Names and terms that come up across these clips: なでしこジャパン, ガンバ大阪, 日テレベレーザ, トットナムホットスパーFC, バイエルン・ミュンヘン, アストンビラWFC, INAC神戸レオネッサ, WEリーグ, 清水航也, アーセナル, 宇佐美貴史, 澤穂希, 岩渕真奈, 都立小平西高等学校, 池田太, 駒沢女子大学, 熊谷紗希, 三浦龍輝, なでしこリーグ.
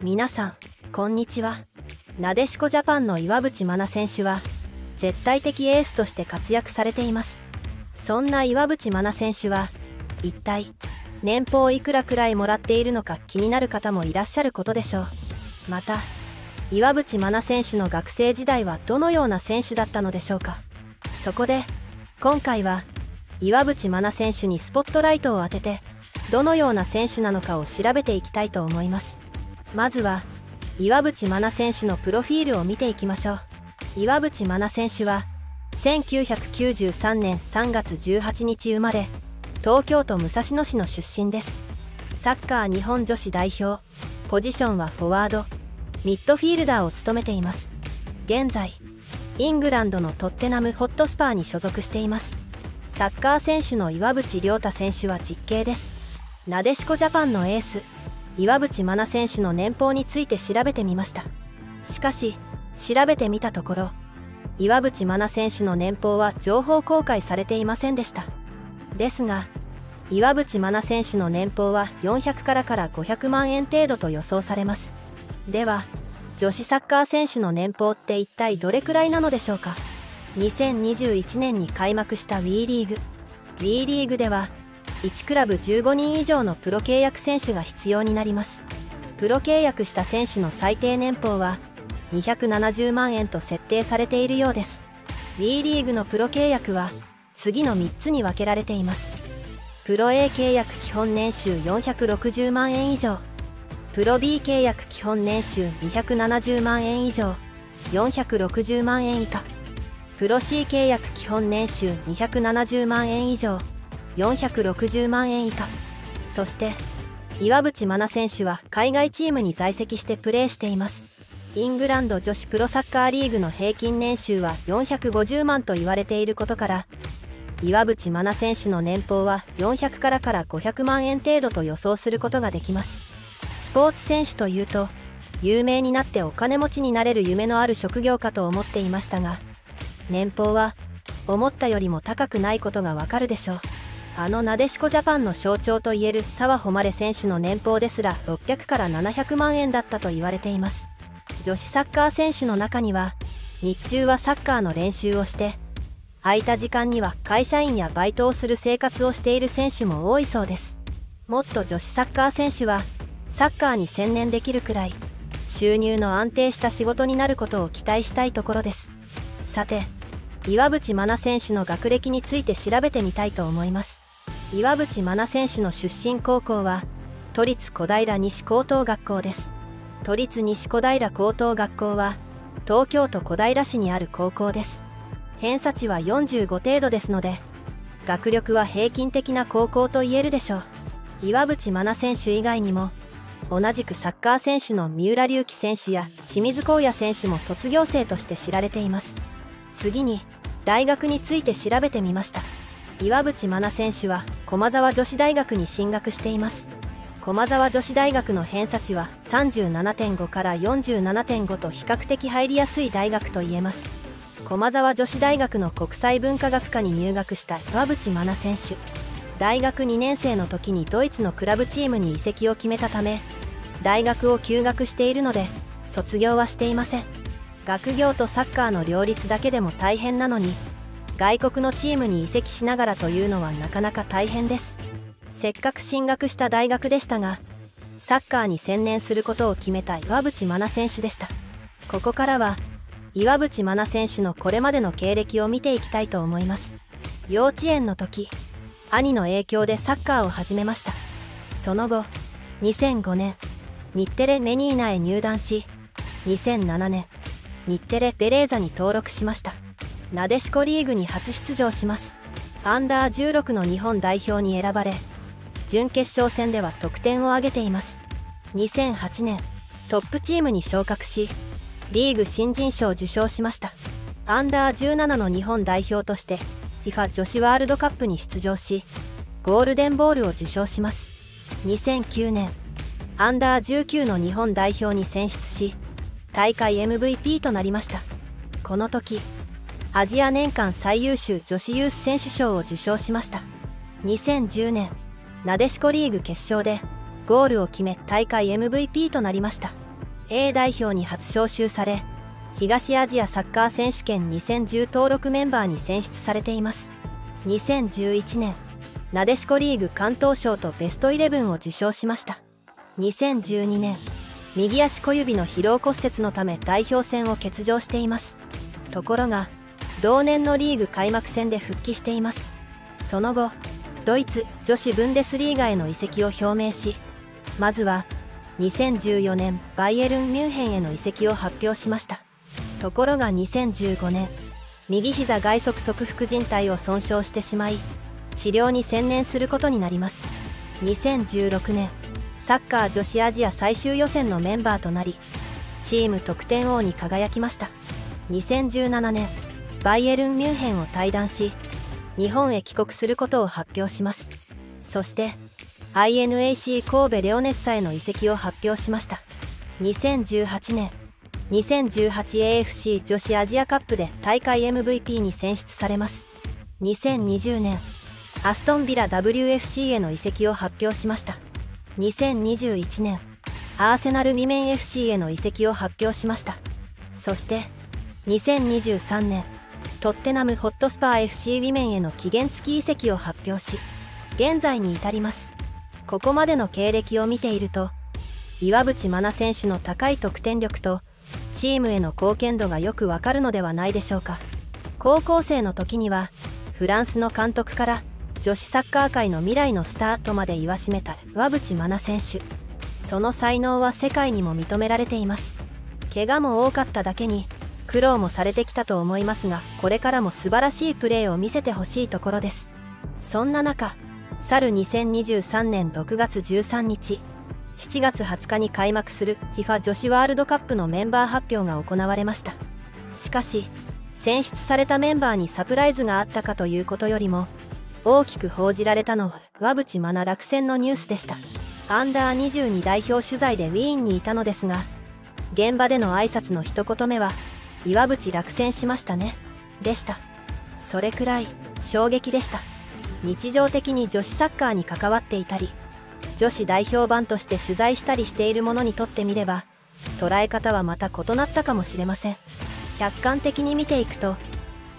皆さんこんにちは。なでしこジャパンの岩渕真奈選手は絶対的エースとして活躍されています。そんな岩渕真奈選手は一体年俸いくらくらいもらっているのか気になる方もいらっしゃることでしょう。また岩渕真奈選手の学生時代はどのような選手だったのでしょうか。そこで今回は岩渕真奈選手にスポットライトを当ててどのような選手なのかを調べていきたいと思います。まずは岩渕真奈選手のプロフィールを見ていきましょう。岩渕真奈選手は1993年3月18日生まれ、東京都武蔵野市の出身です。サッカー日本女子代表、ポジションはフォワード、ミッドフィールダーを務めています。現在イングランドのトッテナムホットスパーに所属しています。サッカー選手の岩渕良太選手は実刑です。なでしこジャパンのエース岩渕真奈選手の年俸について調べてみました。しかし調べてみたところ、岩渕真奈選手の年俸は情報公開されていませんでした。ですが岩渕真奈選手の年俸は400から500万円程度と予想されます。では女子サッカー選手の年俸って一体どれくらいなのでしょうか。2021年に開幕した WE リーグ。 WE リーグでは1クラブ15人以上のプロ契約選手が必要になります。プロ契約した選手の最低年俸は270万円と設定されているようです。 WE リーグのプロ契約は次の3つに分けられています。プロ A 契約基本年収460万円以上、プロ B 契約基本年収270万円以上460万円以下、プロ C 契約基本年収270万円以上460万円以下。そして岩渕真奈選手は海外チームに在籍してプレーしています。イングランド女子プロサッカーリーグの平均年収は450万と言われていることから岩渕真奈選手の年俸は400から500万円程度と予想することができます。スポーツ選手というと有名になってお金持ちになれる夢のある職業かと思っていましたが、年俸は思ったよりも高くないことがわかるでしょう。あのなでしこジャパンの象徴といえる澤穂希選手の年俸ですら600から700万円だったと言われています。女子サッカー選手の中には日中はサッカーの練習をして空いた時間には会社員やバイトをする生活をしている選手も多いそうです。もっと女子サッカー選手はサッカーに専念できるくらい収入の安定した仕事になることを期待したいところです。さて岩渕真奈選手の学歴について調べてみたいと思います。岩渕真奈選手の出身高校は都立小平西高等学校です。都立西小平高等学校は東京都小平市にある高校です。偏差値は45程度ですので学力は平均的な高校と言えるでしょう。岩渕真奈選手以外にも同じくサッカー選手の三浦龍輝選手や清水航也選手も卒業生として知られています。次に大学について調べてみました。岩渕真奈選手は駒沢女子大学に進学しています。駒沢女子大学の偏差値は 37.5 から 47.5 と比較的入りやすい大学といえます。駒沢女子大学の国際文化学科に入学した岩渕真奈選手、大学2年生の時にドイツのクラブチームに移籍を決めたため大学を休学しているので卒業はしていません。学業とサッカーの両立だけでも大変なのに外国のチームに移籍しながらというのはなかなか大変です。せっかく進学した大学でしたがサッカーに専念することを決めた岩渕真奈選手でした。ここからは岩渕真奈選手のこれまでの経歴を見ていきたいと思います。幼稚園の時兄の影響でサッカーを始めました。その後2005年日テレメニーナへ入団し2007年日テレベレーザに登録しました。なでしこリーグに初出場します。アンダー16の日本代表に選ばれ準決勝戦では得点を挙げています。2008年トップチームに昇格しリーグ新人賞を受賞しました。アンダー17の日本代表として FIFA 女子ワールドカップに出場しゴールデンボールを受賞します。2009年アンダー19の日本代表に選出し大会 MVP となりました。この時アジア年間最優秀女子ユース選手賞を受賞しました。2010年なでしこリーグ決勝でゴールを決め大会 MVP となりました。A 代表に初招集され、東アジアサッカー選手権2010登録メンバーに選出されています。2011年なでしこリーグ関東賞とベスト11を受賞しました。2012年右足小指の疲労骨折のため代表戦を欠場しています。ところが同年のリーグ開幕戦で復帰しています。その後ドイツ女子ブンデスリーガへの移籍を表明し、まずは2014年バイエルン・ミュンヘンへの移籍を発表しました。ところが2015年右膝外側側副靭帯を損傷してしまい、治療に専念することになります。2016年サッカー女子アジア最終予選のメンバーとなり、チーム得点王に輝きました。2017年バイエルン・ミュンヘンを退団し、日本へ帰国することを発表します。そして INAC 神戸レオネッサへの移籍を発表しました。2018年 2018AFC 女子アジアカップで大会 MVP に選出されます。2020年アストンビラ WFC への移籍を発表しました。2021年アーセナル未面 FC への移籍を発表しました。そして2023年トッテナムホットスパー FC ウィメンへの期限付き移籍を発表し、現在に至ります。ここまでの経歴を見ていると、岩渕真奈選手の高い得点力とチームへの貢献度がよくわかるのではないでしょうか。高校生の時にはフランスの監督から女子サッカー界の未来のスターとまで言わしめた岩渕真奈選手、その才能は世界にも認められています。怪我も多かっただけに苦労もされてきたと思いますが、これからも素晴らしいプレーを見せてほしいところです。そんな中、去る2023年6月13日7月20日に開幕する FIFA 女子ワールドカップのメンバー発表が行われました。しかし選出されたメンバーにサプライズがあったかということよりも、大きく報じられたのは岩渕真奈落選のニュースでした。U22 代表取材でウィーンにいたのですが、現場での挨拶の一言目は「岩渕落選しましたね」でした。それくらい衝撃でした。日常的に女子サッカーに関わっていたり、女子代表版として取材したりしているものにとってみれば、捉え方はまた異なったかもしれません。客観的に見ていくと、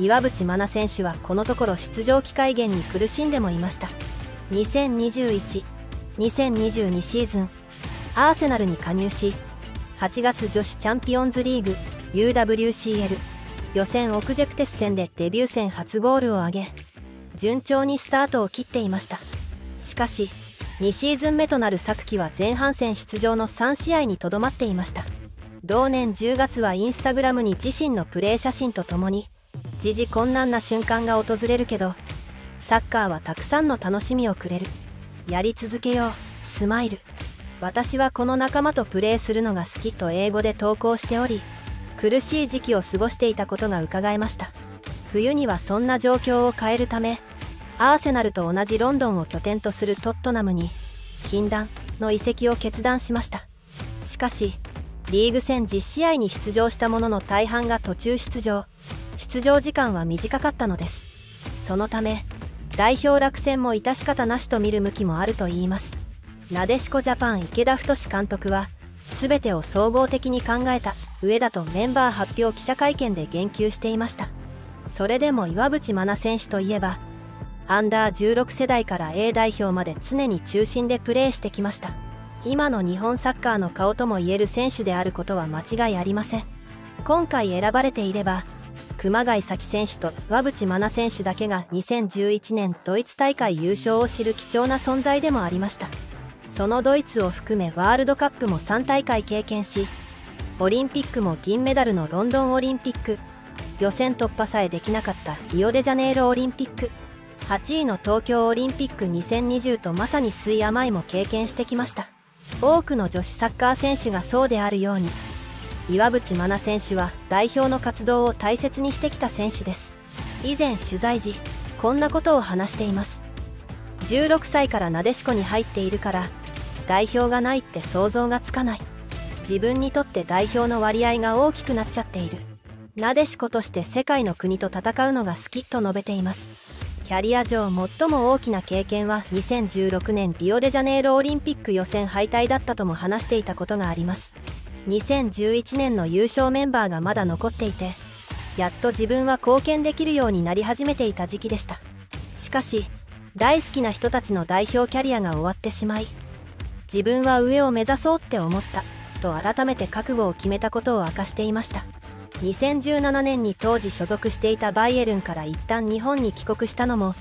岩渕真奈選手はこのところ出場機会減に苦しんでもいました。2021-2022 シーズンアーセナルに加入し、8月女子チャンピオンズリーグ UWCL 予選オクジェクテス戦でデビュー戦初ゴールを挙げ、順調にスタートを切っていました。しかし2シーズン目となる昨季は前半戦出場の3試合にとどまっていました。同年10月はインスタグラムに自身のプレー写真とともに、時々困難な瞬間が訪れるけどサッカーはたくさんの楽しみをくれる、やり続けようスマイル、私はこの仲間とプレーするのが好きと英語で投稿しており、苦しい時期を過ごしていたことがうかがえました。冬にはそんな状況を変えるため、アーセナルと同じロンドンを拠点とするトットナムに禁断の移籍を決断しました。しかしリーグ戦10試合に出場したものの大半が途中出場時間は短かったのです。そのため代表落選も致し方なしと見る向きもあるといいます。なでしこジャパン池田太監督は、全てを総合的に考えた上だとメンバー発表記者会見で言及していました。それでも岩渕真奈選手といえば、U16 世代から A 代表まで常に中心でプレーしてきました。今の日本サッカーの顔とも言える選手であることは間違いありません。今回選ばれていれば、熊谷紗希選手と岩渕真奈選手だけが2011年ドイツ大会優勝を知る貴重な存在でもありました。そのドイツを含めワールドカップも3大会経験し、オリンピックも銀メダルのロンドンオリンピック、予選突破さえできなかったリオデジャネイロオリンピック、8位の東京オリンピック2020とまさに酸い甘いも経験してきました。多くの女子サッカー選手がそうであるように、岩渕真奈選手は代表の活動を大切にしてきた選手です。以前取材時こんなことを話しています。16歳からなでしこに入っているから代表がないって想像がつかない、自分にとって代表の割合が大きくなっちゃっている、なでしことして世界の国と戦うのが好きと述べています。キャリア上最も大きな経験は2016年リオデジャネイロオリンピック予選敗退だったとも話していたことがあります。2011年の優勝メンバーがまだ残っていて、やっと自分は貢献できるようになり始めていた時期でした。しかし大好きな人たちの代表キャリアが終わってしまい、自分は上を目指そうって思ったと改めて覚悟を決めたことを明かしていました。2017年に当時所属していたバイエルンから一旦日本に帰国したのも、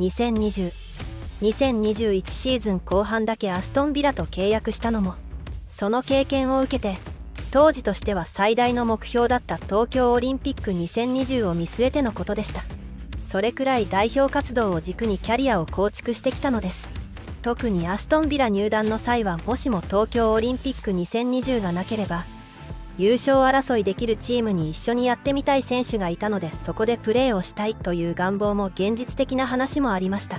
2020-2021シーズン後半だけアストンビラと契約したのも、その経験を受けて当時としては最大の目標だった東京オリンピック2020を見据えてのことでした。それくらい代表活動を軸にキャリアを構築してきたのです。特にアストンビラ入団の際は、もしも東京オリンピック2020がなければ優勝争いできるチームに一緒にやってみたい選手がいたので、そこでプレーをしたいという願望も現実的な話もありました。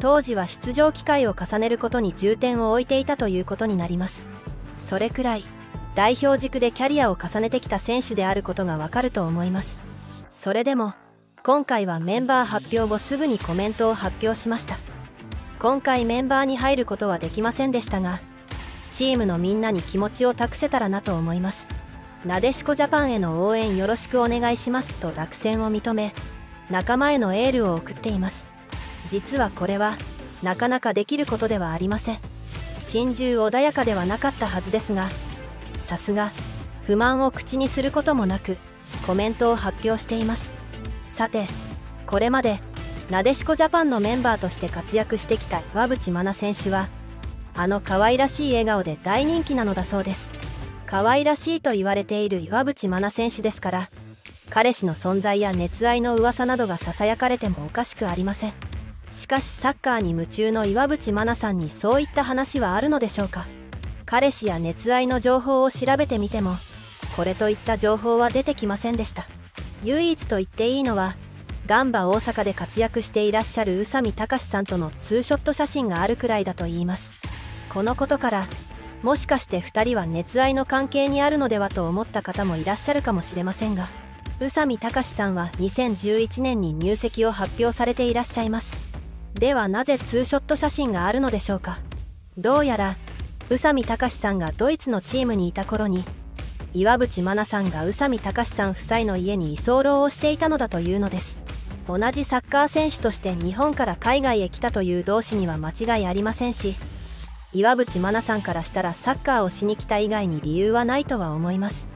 当時は出場機会を重ねることに重点を置いていたということになります。それくらい代表軸でキャリアを重ねてきた選手であることがわかると思います。それでも今回はメンバー発表後すぐにコメントを発表しました。今回メンバーに入ることはできませんでしたが、チームのみんなに気持ちを託せたらなと思います。なでしこジャパンへの応援よろしくお願いしますと落選を認め、仲間へのエールを送っています。実はこれはなかなかできることではありません。心中穏やかではなかったはずですが、さすが不満を口にすることもなくコメントを発表しています。さて、これまでなでしこジャパンのメンバーとして活躍してきた岩渕真奈選手は、あの可愛らしい笑顔で大人気なのだそうです。可愛らしいと言われている岩渕真奈選手ですから、彼氏の存在や熱愛の噂などがささやかれてもおかしくありません。しかしサッカーに夢中の岩渕真奈さんにそういった話はあるのでしょうか。彼氏や熱愛の情報を調べてみても、これといった情報は出てきませんでした。唯一と言っていいのは、ガンバ大阪で活躍していらっしゃる宇佐美貴史さんとのツーショット写真があるくらいだといいます。このことから、もしかして2人は熱愛の関係にあるのではと思った方もいらっしゃるかもしれませんが、宇佐美貴史さんは2011年に入籍を発表されていらっしゃいます。ではなぜツーショット写真があるのでしょうか。どうやら宇佐美貴史さんがドイツのチームにいた頃に、岩渕真奈さんが宇佐美貴史さん夫妻の家に居候をしていたのだというのです。同じサッカー選手として日本から海外へ来たという同志には間違いありませんし、岩渕真奈さんからしたらサッカーをしに来た以外に理由はないとは思います。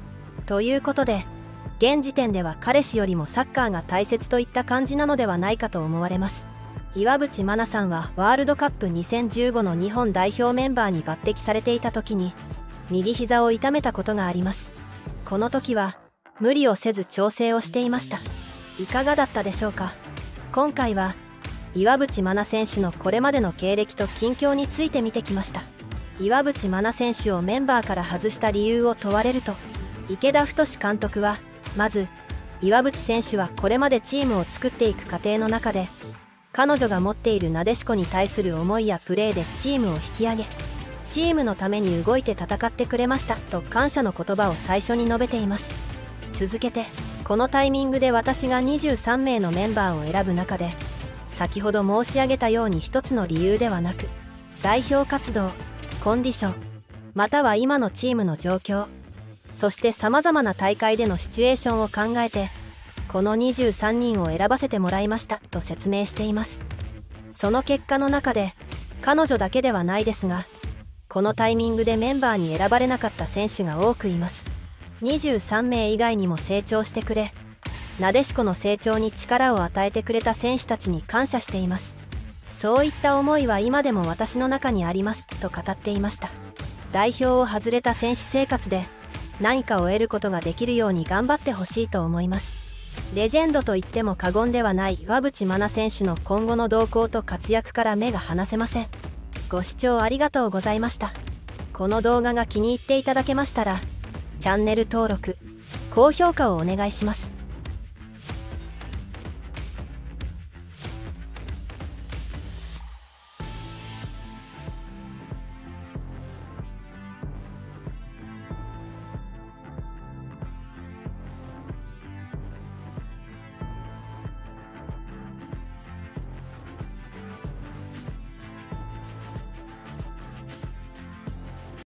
ということで、現時点では彼氏よりもサッカーが大切といった感じなのではないかと思われます。岩渕真奈さんはワールドカップ2015の日本代表メンバーに抜擢されていた時に右膝を痛めたことがあります。この時は無理をせず調整をしていました。いかがだったでしょうか。今回は岩渕真奈選手のこれまでの経歴と近況について見てきました。岩渕真奈選手をメンバーから外した理由を問われると、池田太監督はまず岩渕選手はこれまでチームを作っていく過程の中で、彼女が持っているなでしこに対する思いやプレーでチームを引き上げ、チームのために動いて戦ってくれましたと感謝の言葉を最初に述べています。続けて、このタイミングで私が23名のメンバーを選ぶ中で、先ほど申し上げたように一つの理由ではなく、代表活動、コンディション、または今のチームの状況、そしてさまざまな大会でのシチュエーションを考えて、この23人を選ばせてもらいましたと説明しています。その結果の中で、彼女だけではないですが、このタイミングでメンバーに選ばれなかった選手が多くいます。23名以外にも成長してくれ、なでしこの成長に力を与えてくれた選手たちに感謝しています。そういった思いは今でも私の中にありますと語っていました。代表を外れた選手生活で何かを得ることができるように頑張ってほしいと思います。レジェンドと言っても過言ではない岩渕真奈選手の今後の動向と活躍から目が離せません。ご視聴ありがとうございました。この動画が気に入っていただけましたら、チャンネル登録、高評価をお願いします。